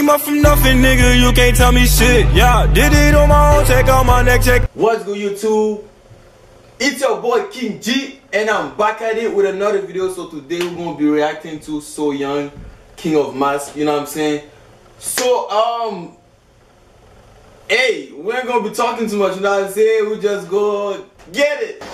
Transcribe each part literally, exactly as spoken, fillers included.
came up from nothing, nigga, you can't tell me shit. Yeah, did it on my own, check out my neck, check. What's good, YouTube? It's your boy King G, and I'm back at it with another video. So today we're gonna be reacting to So Young, King of Mask, you know what I'm saying? So, um, hey, we ain't gonna be talking too much, you know what I'm saying? We just go get it.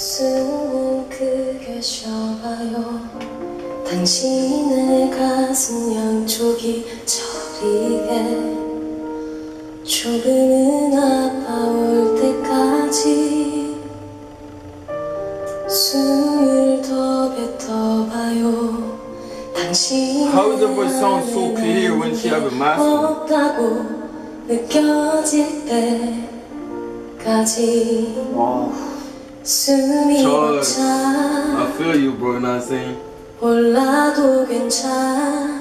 숨을 크게 쉬어봐요. 당신의 가슴 양쪽이 저리게 조금은 아파올 때까지 숨을 더 뱉어봐요. 당신의 하늘은 없다고 느껴질 때까지. Wow. Charles, I feel you, bro. Not saying. 몰라도 괜찮아요.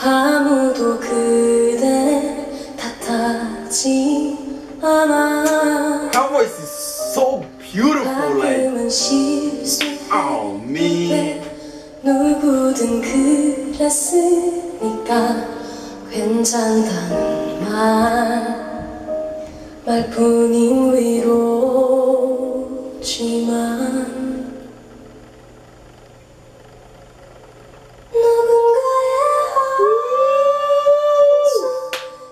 아무도 그대 탓하지 않아. Her voice is so beautiful, like. Oh, me. 누구든 그랬으니까 괜찮다는 말. 말뿐인 위로지만 누군가의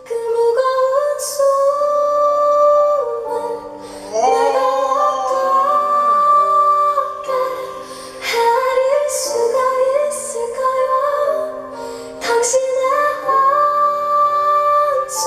그 무거운 숨을 내가 어떻게 헤아릴 수가 있을까요? 당신의 한숨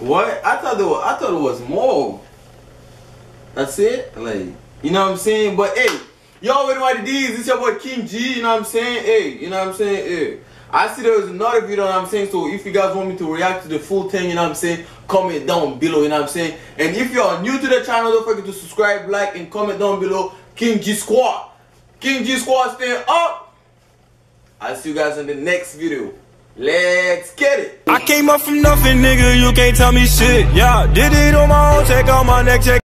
What? I thought, there was, I thought it was more. That's it? Like, you know what I'm saying? But hey, you already know what it is. It's your boy King G, you know what I'm saying? Hey, you know what I'm saying? Hey. I see there was another video, you know what I'm saying? So if you guys want me to react to the full thing, you know what I'm saying? Comment down below, you know what I'm saying? And if you are new to the channel, don't forget to subscribe, like, and comment down below. King G Squad. King G Squad, stand up. I'll see you guys in the next video. Let's get it. I came up from nothing, nigga, you can't tell me shit. Yeah, did it on my own, check out my neck, check.